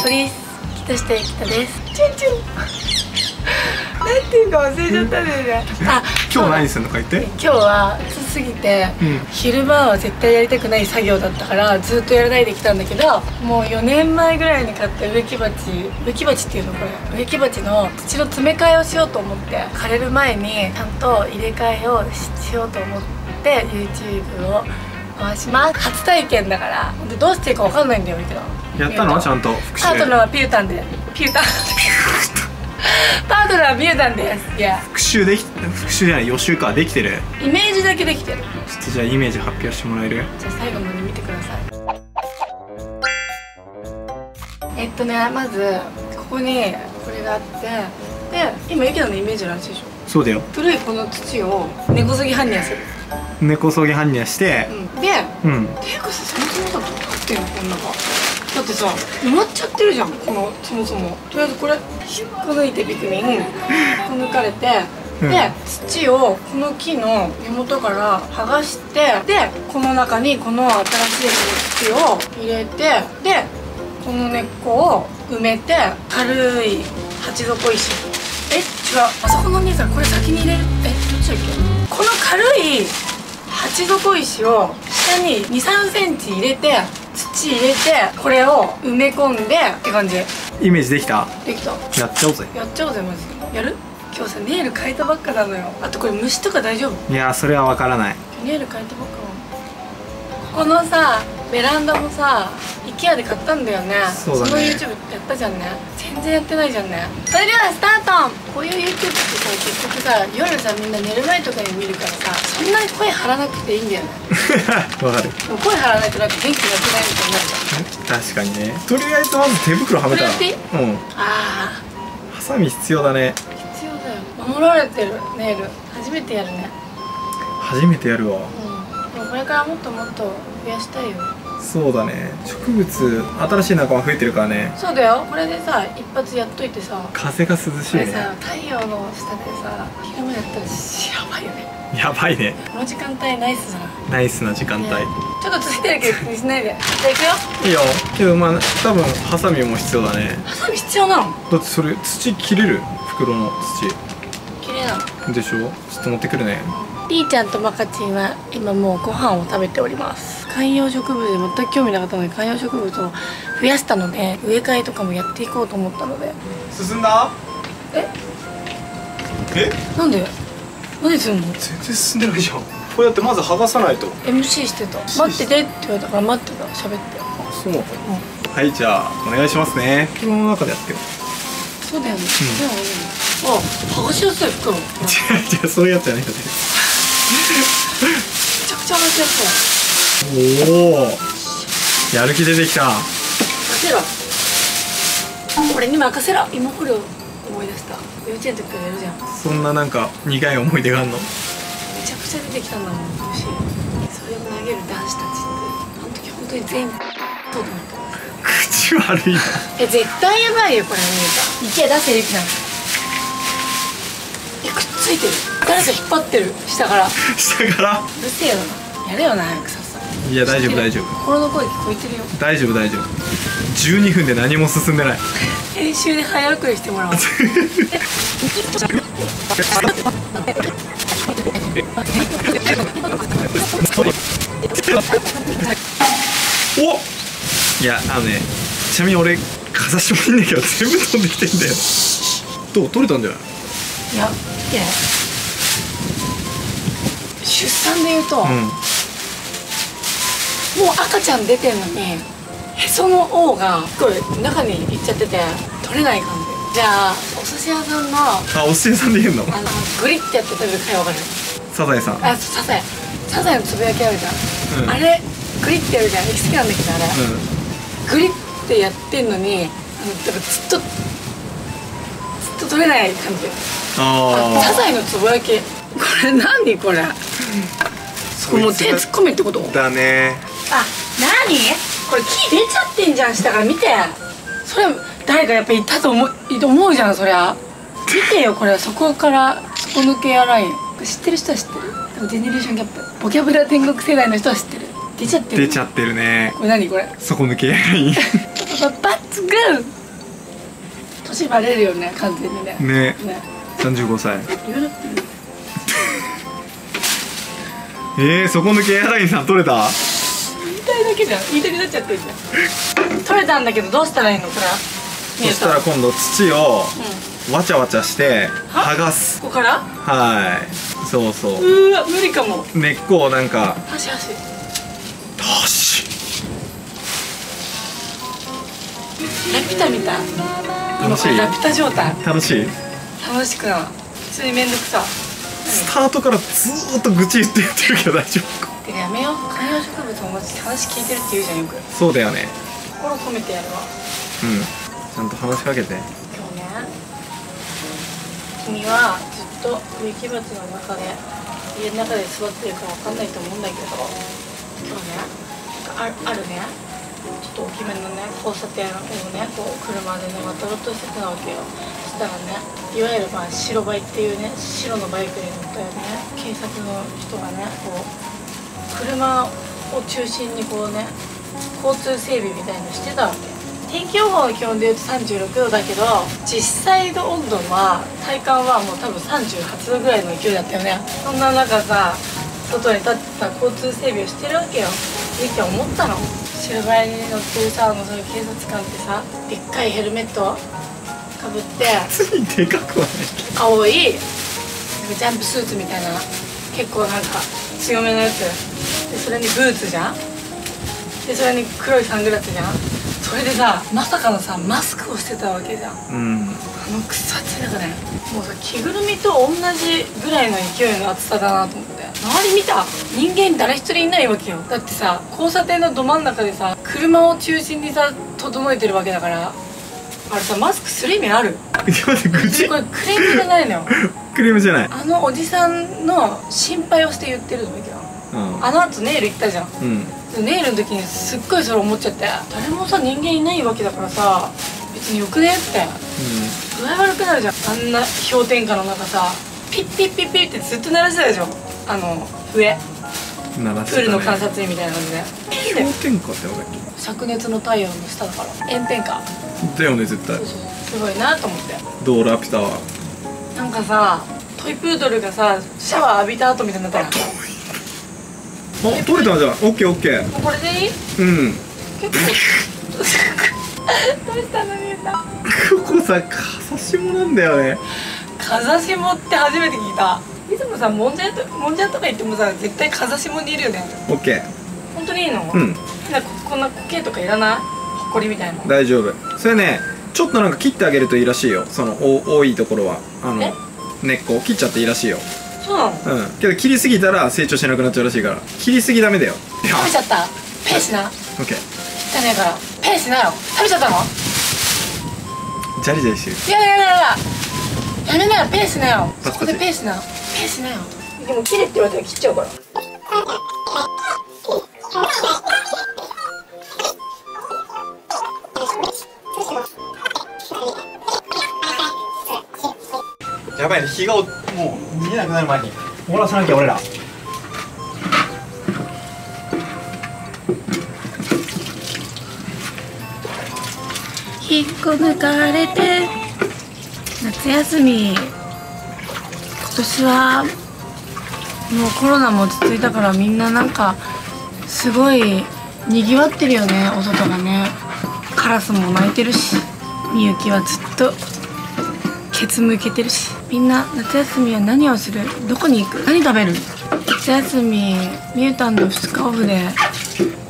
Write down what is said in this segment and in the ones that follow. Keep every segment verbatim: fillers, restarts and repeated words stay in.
チョリスキトシテイキトです。チュンチュン。なんていうか忘れちゃったんだよね。あ、今日何するのか言って。今日は暑すぎて、うん、昼間は絶対やりたくない作業だったからずっとやらないできたんだけど、もうよねんまえぐらいに買った植木鉢、植木鉢っていうのこれ、植木鉢の土の詰め替えをしようと思って、枯れる前にちゃんと入れ替えをしようと思って、YouTube を回します。初体験だから、どうしていいかわかんないんだよみたいな。やったのちゃんと復習。パートナーはピュータンで、ピュータン。パートナーはピュータンです。いや。復習でき、復習じゃない予習かできてる。イメージだけできてる。ちょっとじゃあイメージ発表してもらえる？じゃあ最後まで見てください。えっとね、まずここにこれがあって、で今ユキナのイメージの話でしょ。そうだよ。古いこの土を根こそぎ搬入する。根こそぎ搬入して。うん、で、うん。ていうかさ、そもそもさ、どうなってんのこんなの。だってさ、埋まっちゃってるじゃん、この、そもそもとりあえずこれ、引っこ抜いてビクミン引っこ抜かれて、うん、で、土をこの木の根元から剥がして、で、この中にこの新しいこの土を入れて、で、この根っこを埋めて、軽い鉢底石、え、違う、あそこの兄さん、これ先に入れる、え、どっちだっけ、この軽い鉢底石を下にに、さんセンチ入れて、土入れて、これを埋め込んでって感じ。イメージできた？できた。やっちゃおうぜ。やっちゃおうぜマジで。やる？今日さネイル変えたばっかなのよ。あとこれ虫とか大丈夫？いやそれはわからない。ネイル変えたばっか。ここのさベランダもさ IKEA で買ったんだよね。そうだね。その YouTube やったじゃんね。全然やってないじゃんね。それではスタート。こういう YouTube ってさ結局さ夜さみんな寝る前とかに見るからさ、そんなに声張らなくていいんだよね。わかる。でも声張らないとなんか元気が出ないみたいになるじゃん。確かにね。とりあえずまず手袋はめたら。うん。ああ。ハサミ必要だね。必要だよ。守られてるネイル。初めてやるね。初めてやるわ。うん。でもこれからもっともっと増やしたいよ。そうだね。植物新しい仲間増えてるからね。そうだよ。これでさ一発やっといてさ、風が涼しいね。これさ太陽の下でさ昼間やったらやばいよね。やばいね。この時間帯ナイスだな。ナイスな時間帯、ね、ちょっとついてるけど気にしないで。じゃあいくよ。いいよ。けどまあ多分ハサミも必要だね。ハサミ必要なの？だってそれ土切れる、袋の土切れなのでしょ。ちょっと持ってくるね。りーちゃんとまかちんは今もうご飯を食べております。観葉植物で全く興味なかったので観葉植物を増やしたので植え替えとかもやっていこうと思ったので。進んだ？ええ、なんで何すんの？全然進んでないじゃん。こうやってまず剥がさないと。 エムシー してた。待っててって言われたから待ってた。喋って。あ、そう。うん、はい、じゃあお願いしますね。袋の中でやってる。そうだよね、うん、あ、剥がしやすい袋。違う違う、そういうやつじゃないよね。めちゃくちゃ話しやすい。おお、やる気出てきた。任せろ、俺に任せろ。今これを思い出した。幼稚園の時からやるじゃん。そんななんか苦い思い出があんの？めちゃくちゃ出てきたんだもん。欲しい。それを投げる男子たちってあの時本当に全員そうだった。口悪いな。え、絶対やばいよこれ。見えた。IKEA出せる気なの。え、くっついてる。誰か引っ張ってる、下から。下から。うるせえよな。やれよな、早くさっさ。いや、大丈夫、大丈夫。心の声聞こえてるよ。大丈夫、大丈夫。じゅうにふんで何も進んでない。編集で早送りしてもらおう。お。いや、あのね、ちなみに俺、風下にいんだけど、全部飛んできてんだよ。どう、取れたんじゃない？いや、いや。出産でいうと、うん、もう赤ちゃん出てんのにへその緒がこれ中にいっちゃってて取れない感じ。じゃあお寿司屋さんの、あ、お寿司屋さんで言うの、あのグリってやって食べる貝わかる？サザエさん。あ、サザエ、サザエのつぶやきあるじゃん、うん、あれグリってやるじゃん。好きなんだけどあれ、うん、グリってやってんのにあのだからずっとずっと取れない感じ。あ、サザエのつぶやき、これ何これ？これもう手突っ込めってこと？だね。あ、何？これ木出ちゃってんじゃん下から見て。それ誰かやっぱりいたと思う、思うじゃんそりゃ。見てよこれそこから底抜けやライン。知ってる人は知ってる。でもジェネレーションギャップ。ボキャブラ天国世代の人は知ってる。出ちゃってる。出ちゃってるね。これ何これ？底抜けやライン。抜群。年バレるよね、完全にね。ね。さんじゅうごさい。ええ、そこのケアラインさん取れた。言いたいだけじゃん、言いたくなっちゃってるじゃん。取れたんだけど、どうしたらいいのかな。そしたら今度土をわちゃわちゃして剥がす。ここから？はい。そうそう。うわ、無理かも。根っこをなんか。はしはし。はし。ラピュタみたい。楽しい。ラピュタ状態。楽しい。楽しくなる。普通に面倒くさ。スタートからずっと愚痴言ってやってるけど大丈夫か。でやめよう。観葉植物を持ち話聞いてるって言うじゃんよく。そうだよね。心込めてやるわ。うん。ちゃんと話しかけて。今日ね、君はずっと植木鉢の中で家の中で育ってるかわかんないと思うんだけど、今日ね、あ, あるね、ちょっと大きめのね交差点をねこう車でね渡ろうとしてたわけよ。そしたらね、いわゆるまあ白バイっていうね白のバイクに乗ったよね警察の人がねこう車を中心にこうね交通整備みたいのしてたわけ。天気予報の気温でいうとさんじゅうろくどだけど、実際の温度は体感はもう多分さんじゅうはちどぐらいの勢いだったよね。そんな中さ、外に立ってさ交通整備をしてるわけよ。できて思ったの、白バイに乗ってるさあのそういう警察官ってさ、でっかいヘルメットかぶって、ついでかくはないけど青いジャンプスーツみたいな結構なんか強めのやつで、それにブーツじゃん、でそれに黒いサングラスじゃん。それでさ、まさかのさ、マスクをしてたわけじゃん、うん、あの草ってなんかね、もうさ、着ぐるみと同じぐらいの勢いの厚さだなと思って。周り見た、人間誰一人いないわけよ。だってさ、交差点のど真ん中でさ、車を中心にさ、整えてるわけだから、あれさ、マスクする意味ある？待って、愚痴？これクレームじゃないのよ。クレームじゃない。あのおじさんの心配をして言ってるのわけよ、うん、あの後ネイル行ったじゃん、うん、ネイルの時にすっごいそれ思っちゃって、誰もさ人間いないわけだからさ、別によくねって、うん、具合悪くなるじゃん。あんな氷点下の中さ、ピッピッピッピッってずっと鳴らしてたでしょ、あの上鳴らしてたね、プールの観察員みたいな感じで。氷点下ってなんだっけ、灼熱の太陽の下だから炎天下だよね絶対。そうそう、すごいなと思って。どうラピュタはなんかさ、トイプードルがさシャワー浴びた後みたいになったら、あ、取れたじゃん。オッケーオッケー。これでいい？うん。どうしたのみんな。ここさ、風下なんだよね。風下って初めて聞いた。いつもさ、もんじゃともんじゃとか言ってもさ、絶対風下にいるよね。オッケー。本当にいいの？うん。なんかこんな苔とかいらない？ほこりみたいな。大丈夫。それね、ちょっとなんか切ってあげるといいらしいよ。そのお多いところはあの根っこを切っちゃっていいらしいよ。そうなの？うん。けど切りすぎたら成長しなくなっちゃうらしいから、切りすぎダメだよ。食べちゃった。ペーしな。オッケー。切ったねえから。ペーしなよ。食べちゃったの？ジャリジャリしてる。いやいやいやいや。やめなよ。ペーしなよ。そこでペーしな。ペーしなよ。でも切れって言われたら切っちゃうから。やばいね、日がもう見えなくなる前に終わらさなきゃ俺ら。引っこ抜かれて夏休み、今年はもうコロナも落ち着いたから、みんななんかすごいにぎわってるよね、お外がね。カラスも鳴いてるし、みゆきはずっとケツ向けてるし、みんな夏休みは何をする、どこに行く、何食べる。夏休みみゆたんのふつかオフで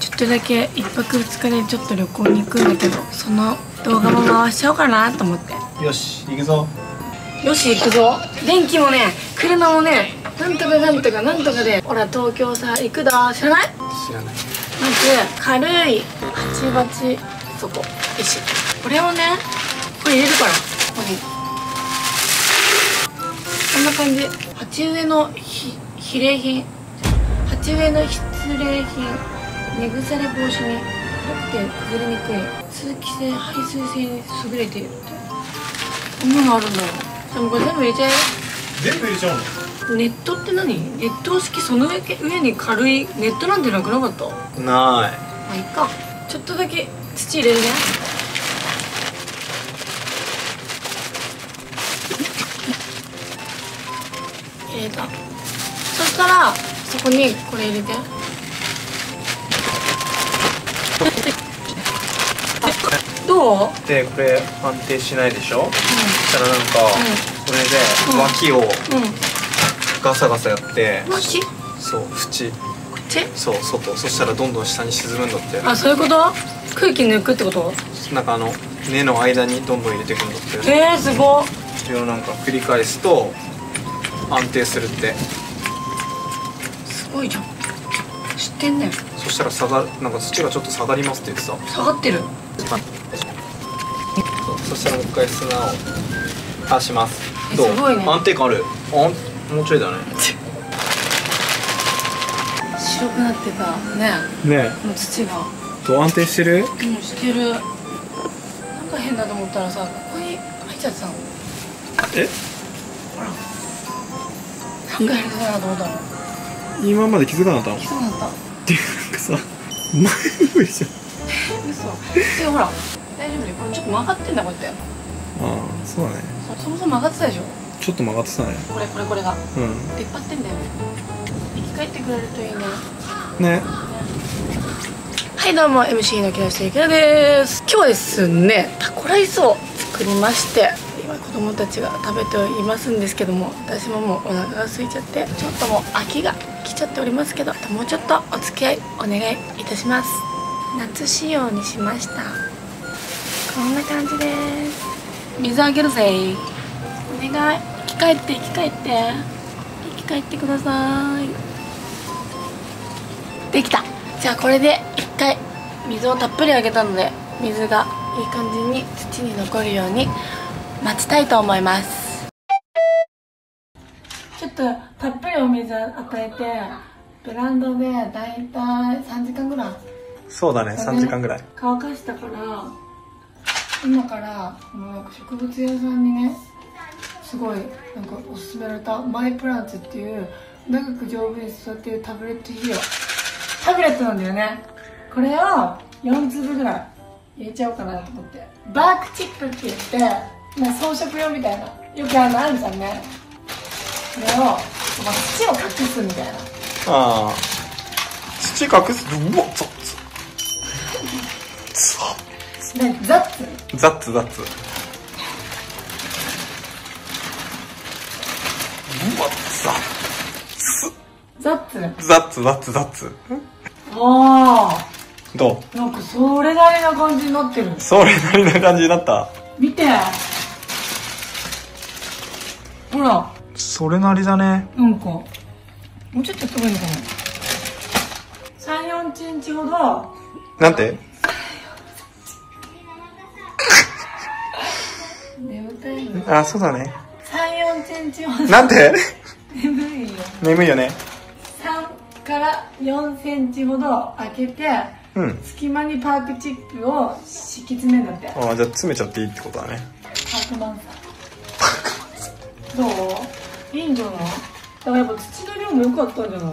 ちょっとだけいっぱくふつかでちょっと旅行に行くんだけど、その動画も回しちゃおうかなと思って。よし行くぞ、よし行くぞ。電気もね車もね、なんとかなんとかなんとかで、ほら東京さ行くだ、知らない？知らない。まず軽いバチバチ、そこ石、これをねこれ入れるから、ここにこんな感じ。鉢植えのひ比例品、鉢植えの必例品、根腐れ防止に軽くて崩れにくい、通気性排水性に優れている。こんなのあるんだよ。でもこれ全部入れちゃえ。全部入れちゃうの？ネットって何？熱湯式、その上に軽いネットなんてなくなかった？ない。まあいいか。ちょっとだけ土入れるね。入れた。そしたらそこにこれ入れて。どう？でこれ安定しないでしょ？うん、そしたらなんか、うん、これで脇をガサガサやって。脇、うん？そう縁。こっち？そう外。そしたらどんどん下に沈むんだって。あ、そういうこと？空気抜くってこと？なんかあの根の間にどんどん入れていくんだって。えー、すごっ。それをなんか繰り返すと安定するって。すごいじゃん。知ってんね。そしたら下がなんか土がちょっと下がりますって言ってた。下がってる。そしたらもう一回砂を出します。どう？すごいね。安定感ある。あ、もうちょいだね。白くなってたね。ね。もう土が。どう安定してる？うん、してる。なんか変だと思ったらさ、ここに入っちゃってたの。え？ほら。なんか変だなと思ったの。今まで気づかなかった。気づかなかった。ってなんかさ、前の上じゃん。嘘。でほら。大丈夫で、これちょっと曲がってんだこうやって。ああ、そうだね。そもそも曲がってたでしょ。ちょっと曲がってたね。これこれこれが。うん。出っ張ってんだよね。生き返ってくれるといいね。ね。はいどうも エムシー の木下ゆきらです。今日はですね、タコライスを作りまして、今子供たちが食べていますんですけども、私ももうお腹が空いちゃって、ちょっともう秋が来ちゃっておりますけど、もうちょっとお付き合いお願いいたします。夏仕様にしました。こんな感じです。水あげるぜ。お願い。生き返って生き返って。生き返ってください。できた。じゃあこれで一回水をたっぷりあげたので、水がいい感じに土に残るように待ちたいと思います。ちょっとたっぷりお水を与えて、ブランドでだいたいさんじかんぐらい。そうだね、さんじかんぐらい。乾かしたから。今から植物屋さんにね、すごいなんかおすすめられたマイプランツっていう長く丈夫に育てるタブレット肥料、タブレットなんだよね。これをよんつぶぐらい入れちゃおうかなと思って、バークチップって言ってなんか装飾用みたいな、よくあるのあるじゃんね。これを土を隠すみたいな。ああ、土隠す。うわっ、ザッツザッツザッツ。うわっ、ザッツザッツザッツザッツザッツ。ああ、どう？なんかそれなりな感じになってる。それなりな感じになった。見てほら、それなりだね。なんかもうちょっとやってもいいのかな。さんじゅうよんセンチほど。なんてあ、そうだね。さんじゅうよんセンチほど。なんて？眠いよ。眠いよね。さんからよんセンチほど開けて、うん、隙間にパークチップを敷き詰めるんだって。ああ、じゃあ詰めちゃっていいってことだね。パークマンサー。どう？いいんじゃない？だからやっぱ土の量も良かったんじゃな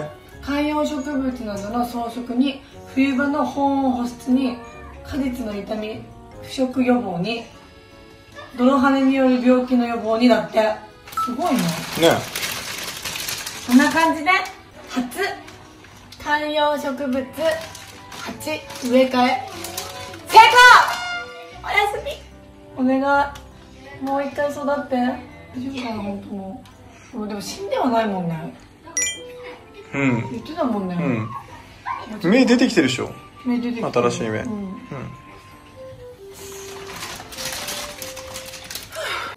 い？ね。観葉植物などの装飾に、冬場の保温保湿に、果実の傷み、腐食予防に。泥跳ねによる病気の予防にだって。すごいね。ね。こんな感じで初観葉植物鉢植え替え成功。おやすみ。お願い、もう一回育って。大丈夫かな、本当もう。でも死んではないもんね。うん。言ってたもんね。うん。芽出てきてるでしょ。芽出てきてる。新しい芽。うん。うん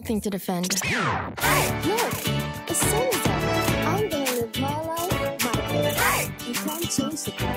Thing to defend. Hey, look, it's Santa. I'm gonna live my life my way. You can't change the past.